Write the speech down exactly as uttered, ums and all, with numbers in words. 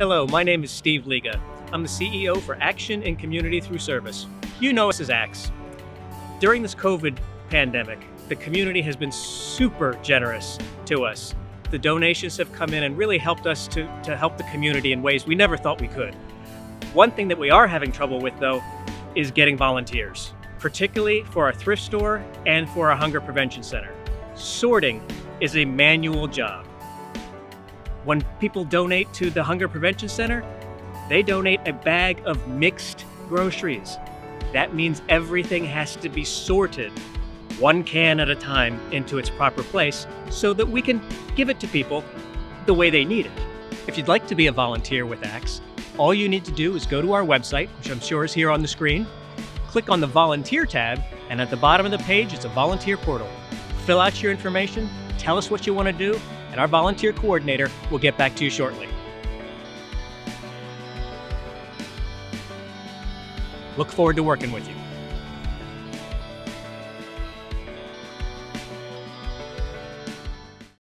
Hello, my name is Steve Liga. I'm the C E O for Action in Community Through Service. You know us as Axe. During this COVID pandemic, the community has been super generous to us. The donations have come in and really helped us to, to help the community in ways we never thought we could. One thing that we are having trouble with, though, is getting volunteers, particularly for our thrift store and for our Hunger Prevention Center. Sorting is a manual job. When people donate to the Hunger Prevention Center, they donate a bag of mixed groceries. That means everything has to be sorted one can at a time into its proper place so that we can give it to people the way they need it. If you'd like to be a volunteer with Axe, all you need to do is go to our website, which I'm sure is here on the screen, click on the volunteer tab, and at the bottom of the page, it's a volunteer portal. Fill out your information, tell us what you want to do, and our volunteer coordinator will get back to you shortly. Look forward to working with you.